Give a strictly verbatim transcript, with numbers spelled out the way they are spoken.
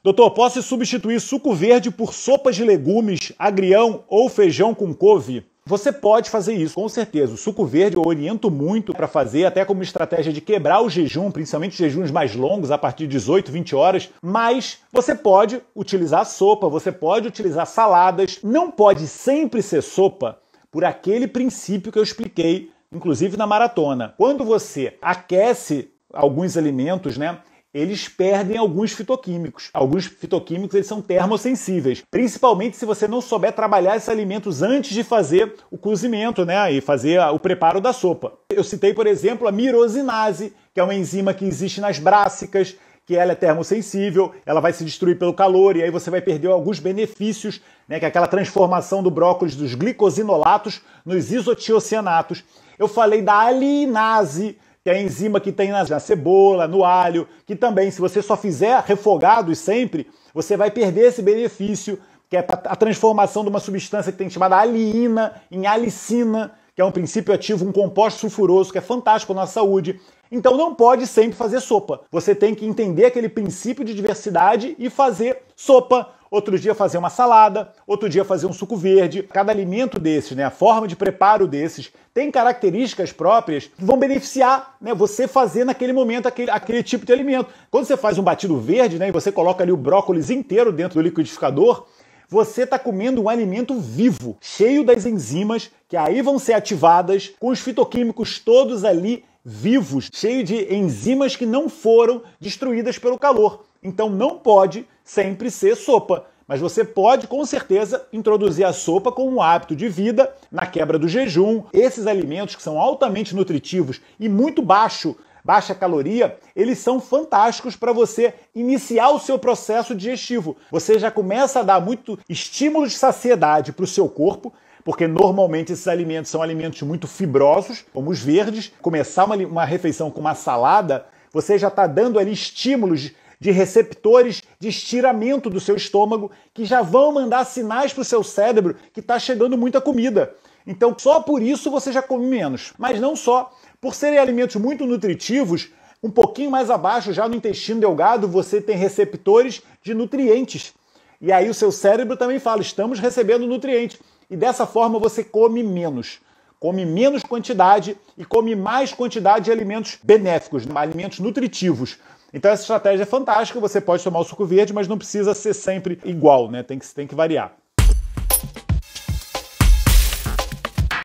Doutor, posso substituir suco verde por sopas de legumes, agrião ou feijão com couve? Você pode fazer isso, com certeza. O suco verde eu oriento muito para fazer, até como estratégia de quebrar o jejum, principalmente os jejuns mais longos, a partir de dezoito, vinte horas. Mas você pode utilizar sopa, você pode utilizar saladas. Não pode sempre ser sopa por aquele princípio que eu expliquei, inclusive na maratona. Quando você aquece alguns alimentos, né? Eles perdem alguns fitoquímicos. Alguns fitoquímicos eles são termossensíveis, principalmente se você não souber trabalhar esses alimentos antes de fazer o cozimento, né, e fazer o preparo da sopa. Eu citei, por exemplo, a mirosinase, que é uma enzima que existe nas brássicas, que ela é termossensível, ela vai se destruir pelo calor e aí você vai perder alguns benefícios, né, que é aquela transformação do brócolis dos glicosinolatos nos isotiocianatos. Eu falei da aliinase, que é a enzima que tem na cebola, no alho, que também, se você só fizer refogados sempre, você vai perder esse benefício, que é a transformação de uma substância que tem chamada aliína em alicina, que é um princípio ativo, um composto sulfuroso, que é fantástico na nossa saúde. Então não pode sempre fazer sopa. Você tem que entender aquele princípio de diversidade e fazer sopa. Outro dia fazer uma salada, outro dia fazer um suco verde. Cada alimento desses, né, a forma de preparo desses, tem características próprias que vão beneficiar, né, você fazer naquele momento aquele, aquele tipo de alimento. Quando você faz um batido verde, né, e você coloca ali o brócolis inteiro dentro do liquidificador, você está comendo um alimento vivo, cheio das enzimas, que aí vão ser ativadas, com os fitoquímicos todos ali vivos, cheio de enzimas que não foram destruídas pelo calor. Então não pode sempre ser sopa, mas você pode, com certeza, introduzir a sopa como um hábito de vida, na quebra do jejum. Esses alimentos que são altamente nutritivos e muito baixo, baixa caloria, eles são fantásticos para você iniciar o seu processo digestivo. Você já começa a dar muito estímulo de saciedade para o seu corpo, porque normalmente esses alimentos são alimentos muito fibrosos, como os verdes. Começar uma, uma refeição com uma salada, você já está dando ali estímulos de receptores de estiramento do seu estômago, que já vão mandar sinais para o seu cérebro que está chegando muita comida. Então só por isso você já come menos. Mas não só. Por serem alimentos muito nutritivos, um pouquinho mais abaixo, já no intestino delgado, você tem receptores de nutrientes. E aí o seu cérebro também fala, estamos recebendo nutrientes. E dessa forma você come menos. Come menos quantidade e come mais quantidade de alimentos benéficos, alimentos nutritivos. Então essa estratégia é fantástica, você pode tomar o suco verde, mas não precisa ser sempre igual, né? Tem que, tem que variar.